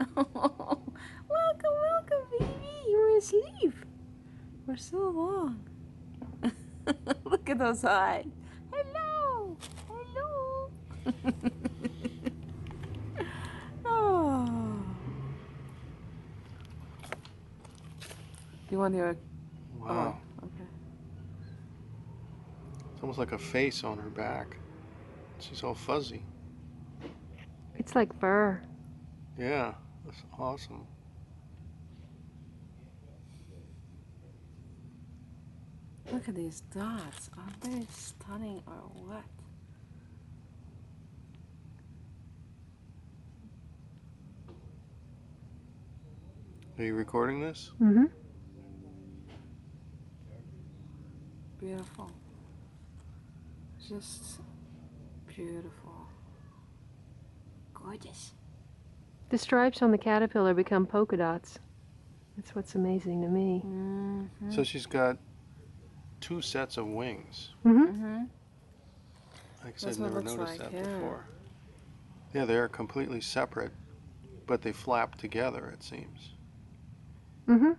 Oh, welcome, welcome, baby. You were asleep for so long. Look at those eyes. Hello, hello. Oh. You want your? Wow. Oh, okay. It's almost like a face on her back. She's all fuzzy. It's like fur. Yeah, that's awesome. Look at these dots. Aren't they stunning or what? Are you recording this? Mm-hmm. Beautiful. Just beautiful. Gorgeous. The stripes on the caterpillar become polka dots. That's what's amazing to me. Mm-hmm. So she's got 2 sets of wings. Mm-hmm. Mm-hmm. Like I said, I've never noticed that before. Yeah, they're completely separate, but they flap together, it seems. Mm-hmm.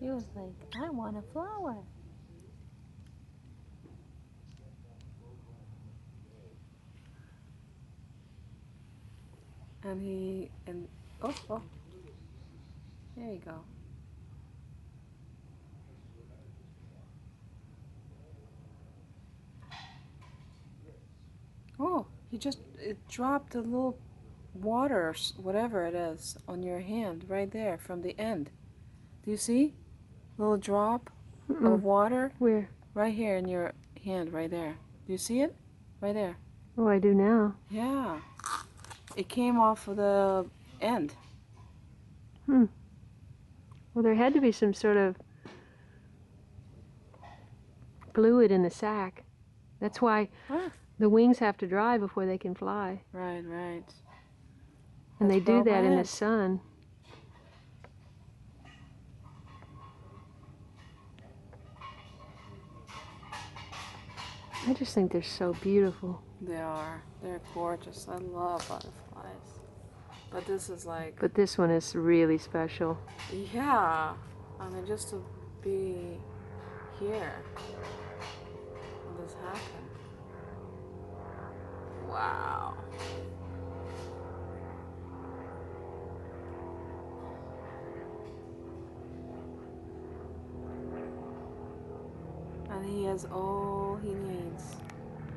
He was like, I want a flower. And he, and, oh, oh, there you go. Oh, he just, it dropped a little water, whatever it is, on your hand, right there, from the end. Do you see? A little drop of water. Where? Right here in your hand, right there. Do you see it? Right there. Oh, I do now. Yeah. It came off of the end. Hmm. Well, there had to be some sort of fluid in the sac. That's why the wings have to dry before they can fly. Right, right. And they do that in the sun. I just think they're so beautiful. They are. They're gorgeous. I love butterflies. But this is like... But this one is really special. Yeah. I mean, just to be here when this happened. Wow. And he has all he needs.